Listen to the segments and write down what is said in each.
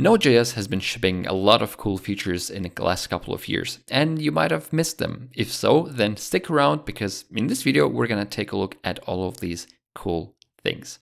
Node.js has been shipping a lot of cool features in the last couple of years, and you might have missed them. If so, then stick around because in this video, we're gonna take a look at all of these cool things.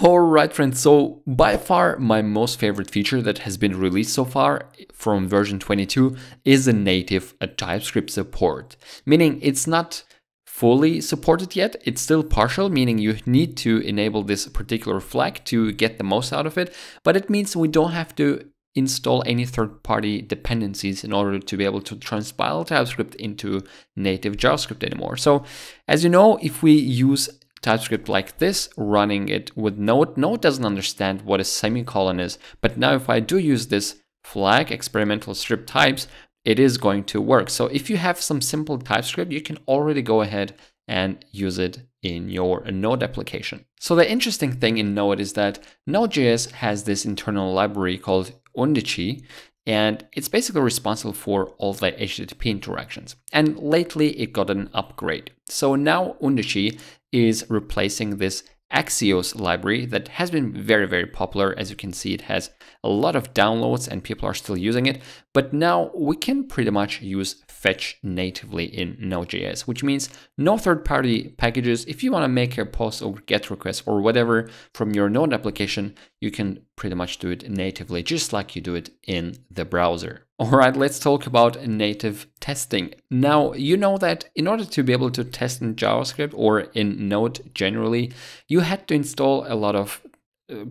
Alright friends, so by far my most favorite feature that has been released so far from version 22 is the native TypeScript support, meaning it's not fully supported yet. It's still partial, meaning you need to enable this particular flag to get the most out of it, but it means we don't have to install any third-party dependencies in order to be able to transpile TypeScript into native JavaScript anymore. So as you know, if we use TypeScript like this, running it with Node, Node doesn't understand what a semicolon is, but now if I do use this flag experimental strip types, it is going to work. So if you have some simple TypeScript, you can already go ahead and use it in your Node application. So the interesting thing in Node is that Node.js has this internal library called Undici, and it's basically responsible for all the HTTP interactions. And lately it got an upgrade. So now Undici is replacing this Axios library that has been very, very popular. As you can see, it has a lot of downloads and people are still using it. But now we can pretty much use fetch natively in Node.js, which means no third-party packages. If you want to make a post or GET request or whatever from your Node application, you can pretty much do it natively, just like you do it in the browser. All right, let's talk about native testing. Now, you know that in order to be able to test in JavaScript or in Node generally, you had to install a lot of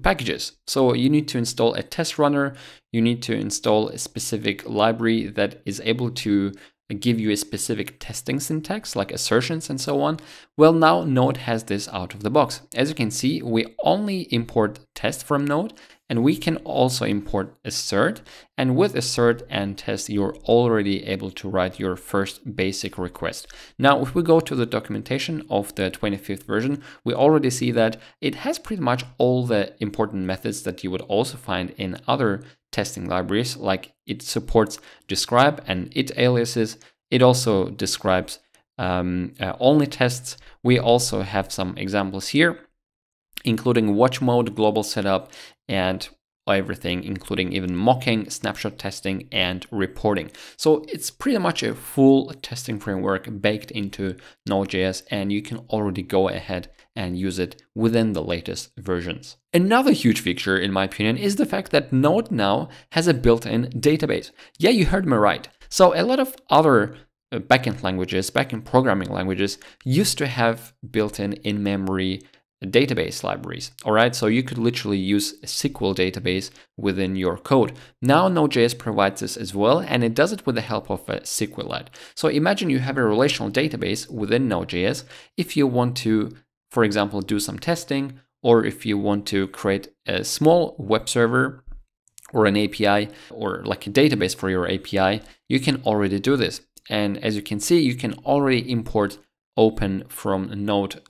packages. So you need to install a test runner, you need to install a specific library that is able to give you a specific testing syntax like assertions and so on. Well, now Node has this out of the box. As you can see, we only import test from Node, and we can also import assert. And with assert and test, you're already able to write your first basic request. Now, if we go to the documentation of the 25th version, we already see that it has pretty much all the important methods that you would also find in other testing libraries, like it supports describe and it aliases. It also describes only tests. We also have some examples here, including watch mode, global setup, and everything, including even mocking, snapshot testing, and reporting. So it's pretty much a full testing framework baked into Node.js, and you can already go ahead and use it within the latest versions. Another huge feature, in my opinion, is the fact that Node now has a built-in database. Yeah, you heard me right. So a lot of other backend languages, backend programming languages, used to have built-in in-memory database libraries. All right, so you could literally use a SQL database within your code. Now Node.js provides this as well, and it does it with the help of SQLite. So imagine you have a relational database within Node.js. If you want to, for example, do some testing, or if you want to create a small web server or an API or like a database for your API, you can already do this. And as you can see, you can already import open from Node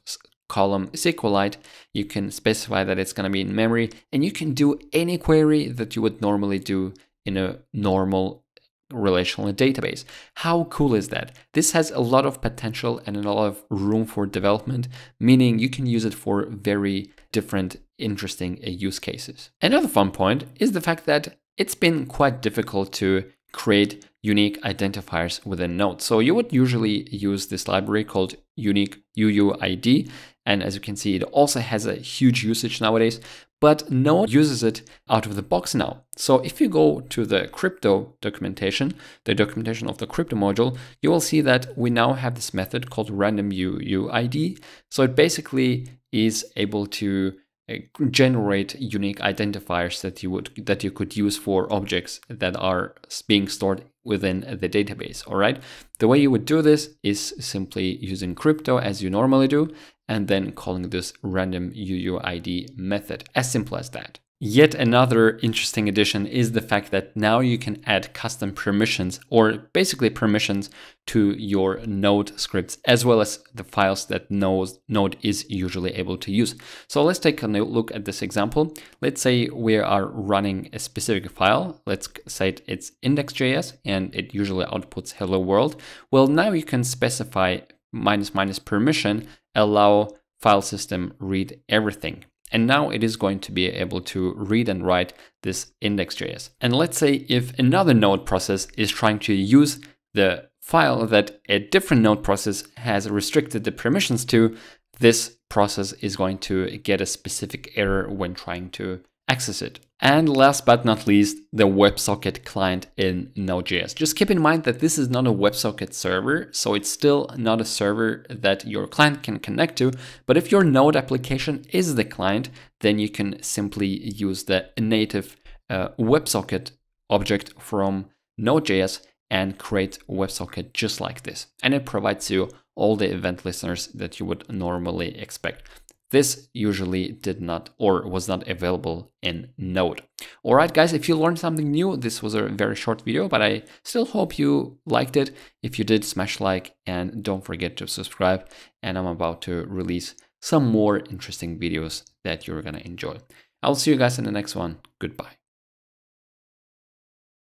column SQLite. You can specify that it's going to be in memory, and you can do any query that you would normally do in a normal relational database. How cool is that? This has a lot of potential and a lot of room for development, meaning you can use it for very different, interesting use cases. Another fun point is the fact that it's been quite difficult to create unique identifiers within Node. So you would usually use this library called unique UUID. And as you can see, it also has a huge usage nowadays, but Node uses it out of the box now. So if you go to the crypto documentation, the documentation of the crypto module, you will see that we now have this method called random UUID. So it basically is able to generate unique identifiers that you could use for objects that are being stored within the database. All right, the way you would do this is simply using crypto as you normally do, and then calling this random UUID method. As simple as that. Yet another interesting addition is the fact that now you can add custom permissions, or basically permissions, to your Node scripts, as well as the files that Node is usually able to use. So let's take a look at this example. Let's say we are running a specific file. Let's say it's index.js, and it usually outputs hello world. Well, now you can specify --permission, allow file system read everything. And now it is going to be able to read and write this index.js. And let's say if another node process is trying to use the file that a different node process has restricted the permissions to, this process is going to get a specific error when trying to access it. And last but not least, the WebSocket client in Node.js. Just keep in mind that this is not a WebSocket server, so it's still not a server that your client can connect to. But if your Node application is the client, then you can simply use the native WebSocket object from Node.js and create WebSocket just like this. And it provides you all the event listeners that you would normally expect. This usually did not or was not available in Node. All right, guys, if you learned something new, this was a very short video, but I still hope you liked it. If you did, smash like and don't forget to subscribe. And I'm about to release some more interesting videos that you're gonna enjoy. I'll see you guys in the next one. Goodbye.